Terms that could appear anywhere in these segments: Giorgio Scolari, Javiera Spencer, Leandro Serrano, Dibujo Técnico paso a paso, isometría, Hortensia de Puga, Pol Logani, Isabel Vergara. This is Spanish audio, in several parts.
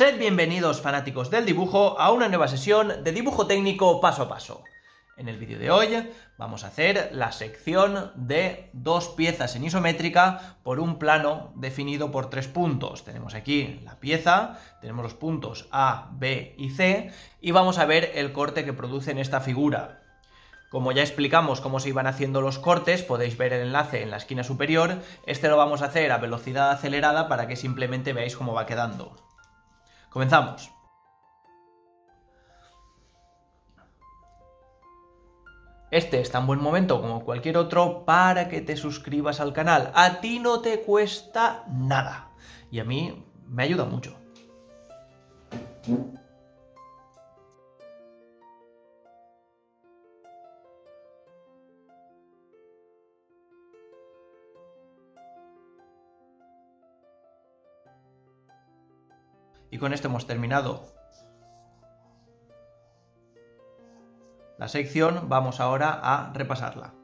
Sed bienvenidos, fanáticos del dibujo, a una nueva sesión de dibujo técnico paso a paso. En el vídeo de hoy vamos a hacer la sección de dos piezas en isométrica por un plano definido por tres puntos. Tenemos aquí la pieza, tenemos los puntos A, B y C y vamos a ver el corte que produce en esta figura. Como ya explicamos cómo se iban haciendo los cortes, podéis ver el enlace en la esquina superior. Este lo vamos a hacer a velocidad acelerada para que simplemente veáis cómo va quedando. Comenzamos. Este es tan buen momento como cualquier otro para que te suscribas al canal. A ti no te cuesta nada y a mí me ayuda mucho. Y con esto hemos terminado la sección. Vamos ahora a repasarla.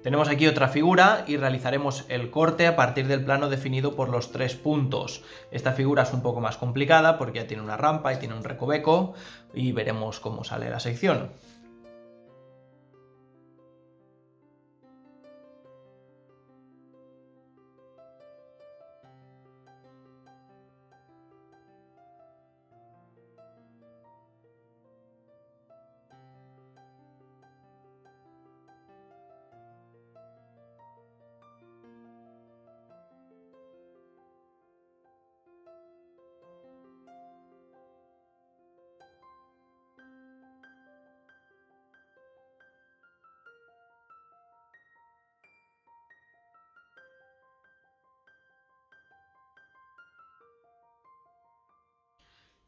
Tenemos aquí otra figura y realizaremos el corte a partir del plano definido por los tres puntos. Esta figura es un poco más complicada porque ya tiene una rampa y tiene un recoveco y veremos cómo sale la sección.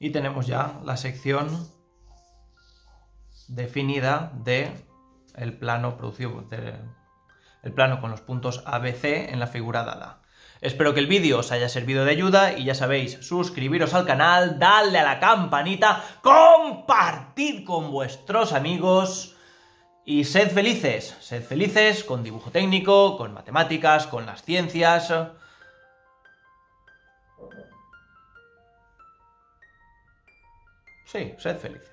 Y tenemos ya la sección definida del plano producido, el plano con los puntos ABC en la figura dada. Espero que el vídeo os haya servido de ayuda y ya sabéis, suscribiros al canal, darle a la campanita, compartid con vuestros amigos y sed felices con dibujo técnico, con matemáticas, con las ciencias. Sí, sed feliz.